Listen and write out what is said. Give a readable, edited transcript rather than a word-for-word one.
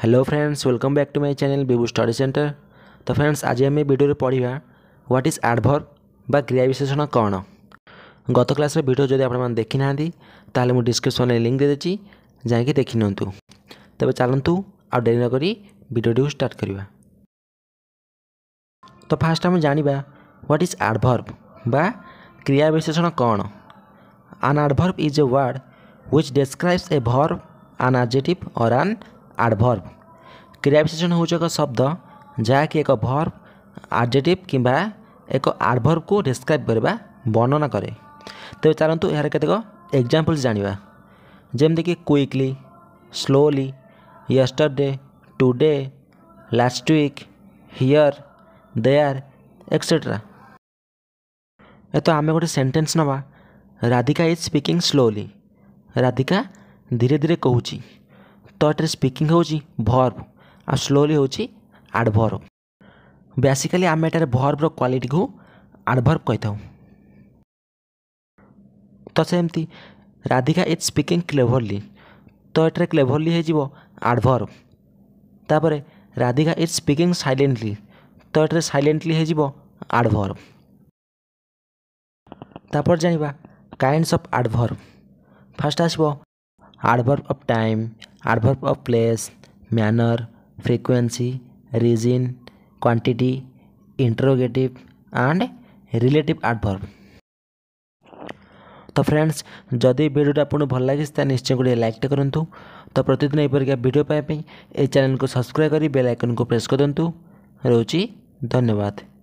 Hello friends, welcome back to my channel Bibu study centre. तो friends, आज आम video पढ़ा व्हाट इज एडवर्ब बा क्रिया विशेषण कौन। गत क्लास भिडियो जब आप देखी ना ताले मुझे डिस्क्रिप्शन में लिंक देदेची जाकि देखी निंतु। तबे चलतु आ डेरी नक भिडियो स्टार्ट करवा। तो फास्ट आम जाना व्हाट इज एडवर्ब बा क्रिया विशेषण कौन। An adverb is a word which describes a verb, an adjective or an adverb। क्रिया विशेषण हो एक शब्द जहाँकि एक verb, adjective कि एक adverb को describe करवा वर्णना करे। तेज चलतु यार केतक examples जाना जमीक quickly, slowly, yesterday, today, last week, here, there, etc। ए तो आम गोटे सेन्टेन्स नवा। Radhika is speaking slowly. Radhika धीरे धीरे कहूँ। तो ये स्पीकिंग हूँ वर्ब आ स्लोली हूँ एडवर्ब। बेसिकली आम एटार वर्बर क्वालिटी को एडवर्ब कही था। तो सेमती राधिका इज स्पीकिंग क्लेवरली। तो ये क्लेवरली हो एडवर्ब। तापर राधिका इज स्पीकिंग साइलेंटली। तो ये साइलेंटली हो एडवर्ब। तापर जाना काइंड्स ऑफ एडवर्ब। फर्स्ट आसो adverb of time, adverb of place, manner, frequency, reason, quantity, interrogative and relative adverb. तो फ्रेंड्स, जदि वीडियो आपको भल लगे निश्चय गोटे लाइक करूँ। तो प्रतिदिन यहपरिका वीडियो पाइप चैनल को सब्सक्राइब कर बेल आइकन को प्रेस कर दिंतु। रोची धन्यवाद।